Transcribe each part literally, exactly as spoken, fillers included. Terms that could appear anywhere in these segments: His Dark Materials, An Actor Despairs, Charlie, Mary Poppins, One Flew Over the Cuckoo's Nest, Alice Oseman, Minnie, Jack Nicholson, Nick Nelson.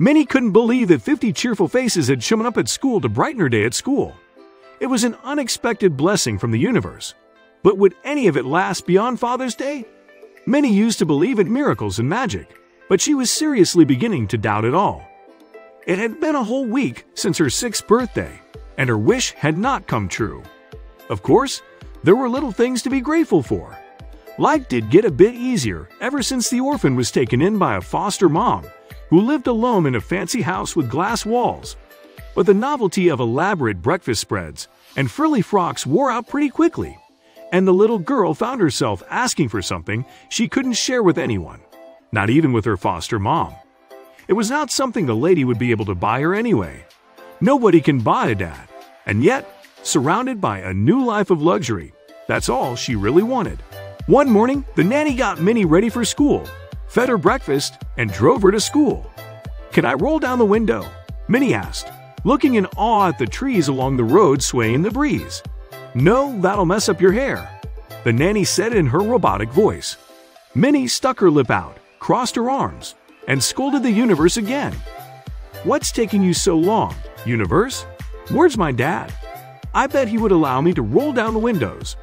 Minnie couldn't believe that fifty cheerful faces had shown up at school to brighten her day at school. It was an unexpected blessing from the universe. But would any of it last beyond Father's Day? Minnie used to believe in miracles and magic, but she was seriously beginning to doubt it all. It had been a whole week since her sixth birthday, and her wish had not come true. Of course, there were little things to be grateful for. Life did get a bit easier ever since the orphan was taken in by a foster mom, who lived alone in a fancy house with glass walls. But the novelty of elaborate breakfast spreads and frilly frocks wore out pretty quickly, and the little girl found herself asking for something she couldn't share with anyone, not even with her foster mom. It was not something the lady would be able to buy her anyway. Nobody can buy a dad, and yet, surrounded by a new life of luxury, that's all she really wanted. One morning, the nanny got Minnie ready for school, fed her breakfast, and drove her to school. "Can I roll down the window?" Minnie asked, looking in awe at the trees along the road swaying in the breeze. "No, that'll mess up your hair," the nanny said in her robotic voice. Minnie stuck her lip out, crossed her arms, and scolded the universe again. "What's taking you so long, universe? Where's my dad? I bet he would allow me to roll down the windows."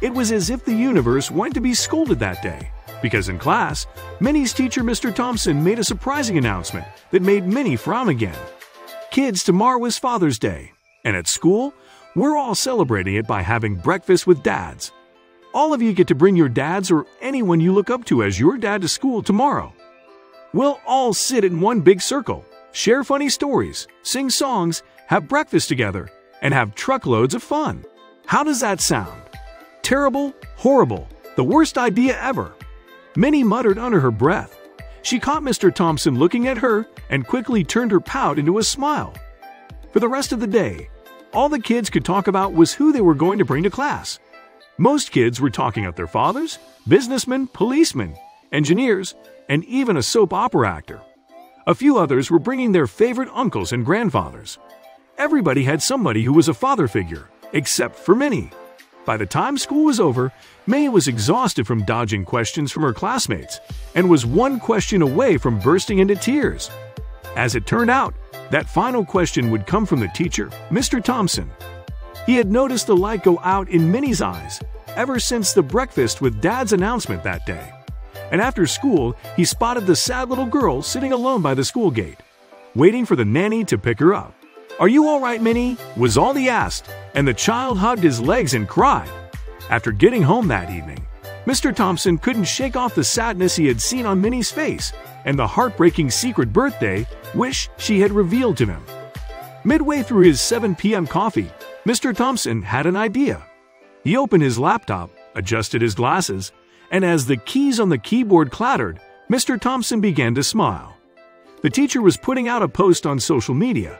It was as if the universe wanted to be scolded that day, because in class, Minnie's teacher, Mister Thompson, made a surprising announcement that made Minnie frown again. "Kids, tomorrow is Father's Day, and at school, we're all celebrating it by having breakfast with dads. All of you get to bring your dads or anyone you look up to as your dad to school tomorrow. We'll all sit in one big circle, share funny stories, sing songs, have breakfast together, and have truckloads of fun. How does that sound?" Terrible, horrible, the worst idea ever, Minnie muttered under her breath. She caught Mister Thompson looking at her and quickly turned her pout into a smile. For the rest of the day, all the kids could talk about was who they were going to bring to class. Most kids were talking about their fathers, businessmen, policemen, engineers, and even a soap opera actor. A few others were bringing their favorite uncles and grandfathers. Everybody had somebody who was a father figure, except for Minnie. By the time school was over, Minnie was exhausted from dodging questions from her classmates and was one question away from bursting into tears. As it turned out, that final question would come from the teacher, Mister Thompson. He had noticed the light go out in Minnie's eyes ever since the breakfast with Dad's announcement that day. And after school, he spotted the sad little girl sitting alone by the school gate, waiting for the nanny to pick her up. "Are you all right, Minnie?" was all he asked, and the child hugged his legs and cried. After getting home that evening, Mister Thompson couldn't shake off the sadness he had seen on Minnie's face and the heartbreaking secret birthday wish she had revealed to him. Midway through his seven p m coffee, Mister Thompson had an idea. He opened his laptop, adjusted his glasses, and as the keys on the keyboard clattered, Mister Thompson began to smile. The teacher was putting out a post on social media,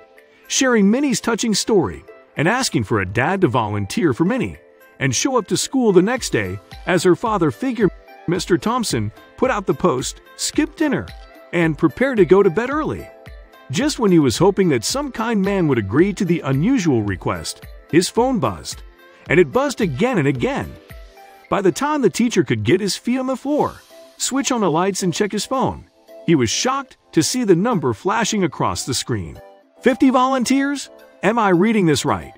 sharing Minnie's touching story and asking for a dad to volunteer for Minnie and show up to school the next day as her father figure. Mister Thompson put out the post, skipped dinner, and prepared to go to bed early. Just when he was hoping that some kind man would agree to the unusual request, his phone buzzed, and it buzzed again and again. By the time the teacher could get his feet on the floor, switch on the lights and check his phone, he was shocked to see the number flashing across the screen. fifty volunteers? Am I reading this right?"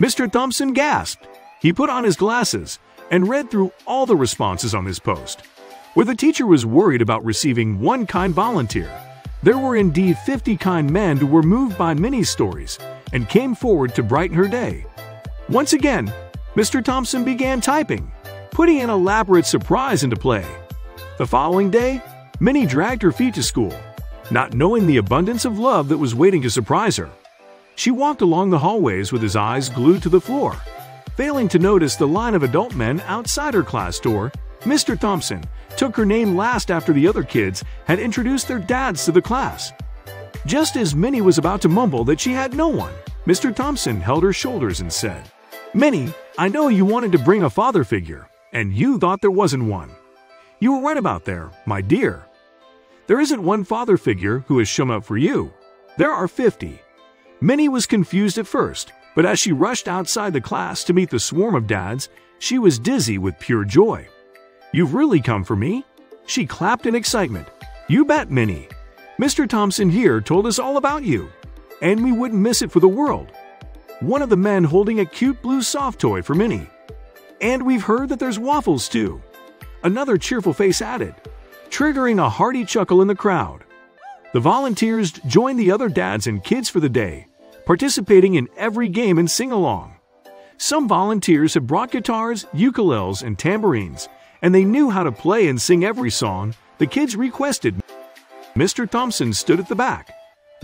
Mister Thompson gasped. He put on his glasses and read through all the responses on this post. Where the teacher was worried about receiving one kind volunteer, there were indeed fifty kind men who were moved by Minnie's stories and came forward to brighten her day. Once again, Mister Thompson began typing, putting an elaborate surprise into play. The following day, Minnie dragged her feet to school, not knowing the abundance of love that was waiting to surprise her. She walked along the hallways with his eyes glued to the floor, failing to notice the line of adult men outside her class door. Mister Thompson took her name last after the other kids had introduced their dads to the class. Just as Minnie was about to mumble that she had no one, Mister Thompson held her shoulders and said, "Minnie, I know you wanted to bring a father figure, and you thought there wasn't one. You were right about there, my dear. There isn't one father figure who has shown up for you. There are fifty. Minnie was confused at first, but as she rushed outside the class to meet the swarm of dads, she was dizzy with pure joy. "You've really come for me?" She clapped in excitement. "You bet, Minnie. Mister Thompson here told us all about you, and we wouldn't miss it for the world. One of the men holding a cute blue soft toy for Minnie. And we've heard that there's waffles too. Another cheerful face added, triggering a hearty chuckle in the crowd. The volunteers joined the other dads and kids for the day, participating in every game and sing-along. Some volunteers have brought guitars, ukuleles, and tambourines, and they knew how to play and sing every song the kids requested. Mister Thompson stood at the back,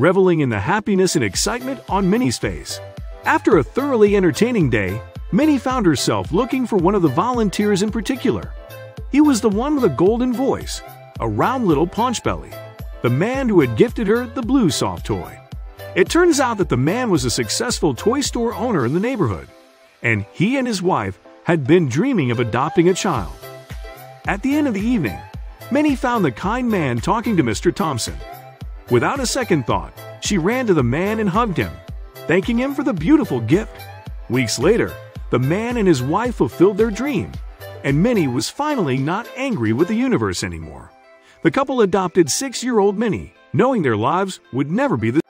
reveling in the happiness and excitement on Minnie's face. After a thoroughly entertaining day, Minnie found herself looking for one of the volunteers in particular. He was the one with a golden voice, a round little paunchbelly, the man who had gifted her the blue soft toy. It turns out that the man was a successful toy store owner in the neighborhood, and he and his wife had been dreaming of adopting a child. At the end of the evening, Minnie found the kind man talking to Mister Thompson. Without a second thought, she ran to the man and hugged him, thanking him for the beautiful gift. Weeks later, the man and his wife fulfilled their dream, and Minnie was finally not angry with the universe anymore. The couple adopted six-year-old Minnie, knowing their lives would never be the same.